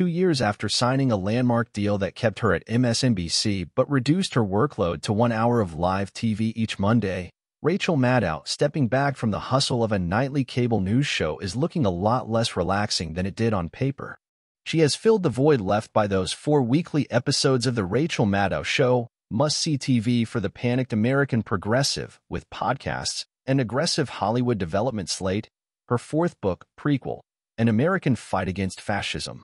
2 years after signing a landmark deal that kept her at MSNBC but reduced her workload to 1 hour of live TV each Monday, Rachel Maddow, stepping back from the hustle of a nightly cable news show, is looking a lot less relaxing than it did on paper. She has filled the void left by those 4 weekly episodes of The Rachel Maddow Show, must-see TV for the panicked American progressive, with podcasts, an aggressive Hollywood development slate, her 4th book, Prequel: An American Fight Against Fascism,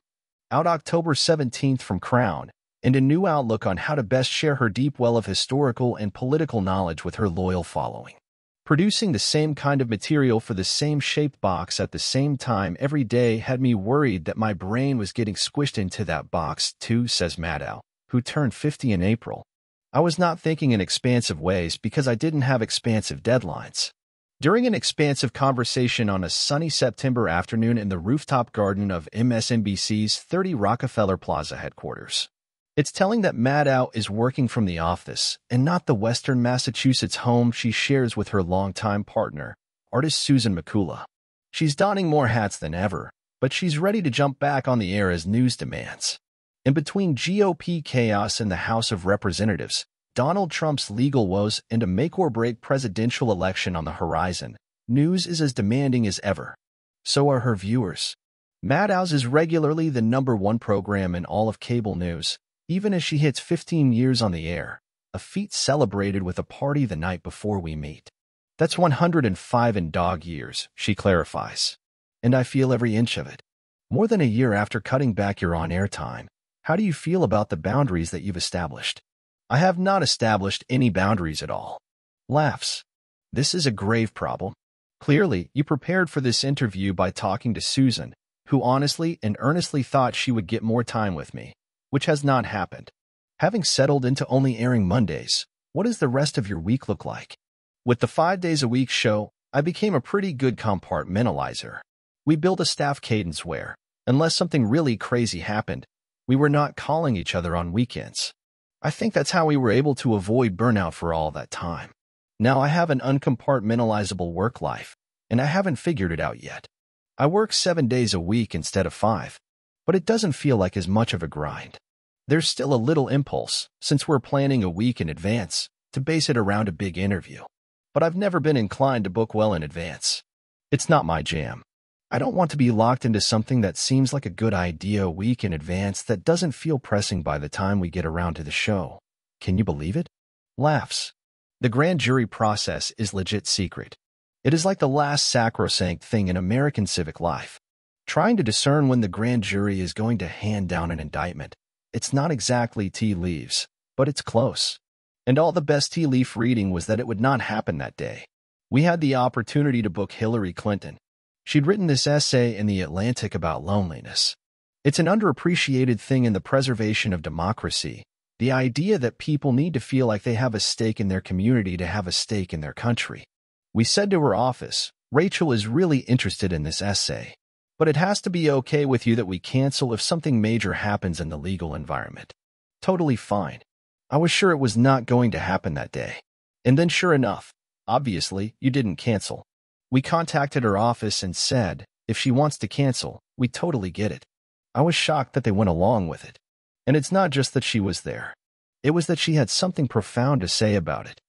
out October 17th from Crown, and a new outlook on how to best share her deep well of historical and political knowledge with her loyal following. Producing the same kind of material for the same shaped box at the same time every day had me worried that my brain was getting squished into that box too, says Maddow, who turned 50 in April. I was not thinking in expansive ways because I didn't have expansive deadlines. During an expansive conversation on a sunny September afternoon in the rooftop garden of MSNBC's 30 Rockefeller Plaza headquarters, it's telling that Maddow is working from the office and not the Western Massachusetts home she shares with her longtime partner, artist Susan Mikula. She's donning more hats than ever, but she's ready to jump back on the air as news demands. In between GOP chaos in the House of Representatives, Donald Trump's legal woes, and a make-or-break presidential election on the horizon, news is as demanding as ever. So are her viewers. Maddow's is regularly the #1 program in all of cable news, even as she hits 15 years on the air, a feat celebrated with a party the night before we meet. That's 105 in dog years, she clarifies. And I feel every inch of it. More than a year after cutting back your on-air time, how do you feel about the boundaries that you've established? I have not established any boundaries at all. Laughs. This is a grave problem. Clearly, you prepared for this interview by talking to Susan, who honestly and earnestly thought she would get more time with me, which has not happened. Having settled into only airing Mondays, what does the rest of your week look like? With the 5 days a week show, I became a pretty good compartmentalizer. We built a staff cadence where, unless something really crazy happened, we were not calling each other on weekends. I think that's how we were able to avoid burnout for all that time. Now I have an uncompartmentalizable work life, and I haven't figured it out yet. I work 7 days a week instead of 5. But it doesn't feel like as much of a grind. There's still a little impulse, since we're planning a week in advance, to base it around a big interview. But I've never been inclined to book well in advance. It's not my jam. I don't want to be locked into something that seems like a good idea a week in advance that doesn't feel pressing by the time we get around to the show. Can you believe it? Laughs. The grand jury process is legit secret. It is like the last sacrosanct thing in American civic life. Trying to discern when the grand jury is going to hand down an indictment. It's not exactly tea leaves, but it's close. And all the best tea leaf reading was that it would not happen that day. We had the opportunity to book Hillary Clinton. She'd written this essay in The Atlantic about loneliness. It's an underappreciated thing in the preservation of democracy, the idea that people need to feel like they have a stake in their community to have a stake in their country. We said to her office, Rachel is really interested in this essay. But it has to be okay with you that we cancel if something major happens in the legal environment. Totally fine. I was sure it was not going to happen that day. And then sure enough, obviously, you didn't cancel. We contacted her office and said, if she wants to cancel, we totally get it. I was shocked that they went along with it. And it's not just that she was there. It was that she had something profound to say about it.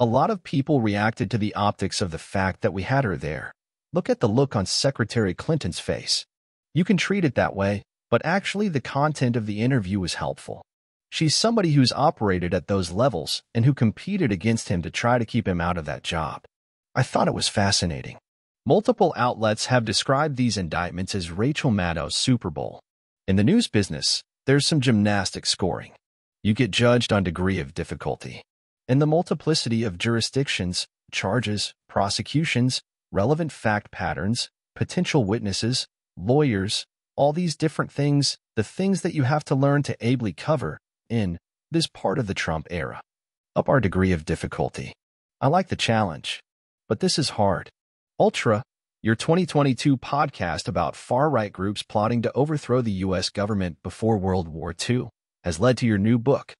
A lot of people reacted to the optics of the fact that we had her there. Look at the look on Secretary Clinton's face. You can treat it that way, but actually the content of the interview was helpful. She's somebody who's operated at those levels and who competed against him to try to keep him out of that job. I thought it was fascinating. Multiple outlets have described these indictments as Rachel Maddow's Super Bowl. In the news business, there's some gymnastic scoring. You get judged on degree of difficulty. And the multiplicity of jurisdictions, charges, prosecutions, relevant fact patterns, potential witnesses, lawyers, all these different things, the things that you have to learn to ably cover in this part of the Trump era. Up our degree of difficulty. I like the challenge, but this is hard. Ultra, your 2022 podcast about far-right groups plotting to overthrow the U.S. government before World War II, has led to your new book,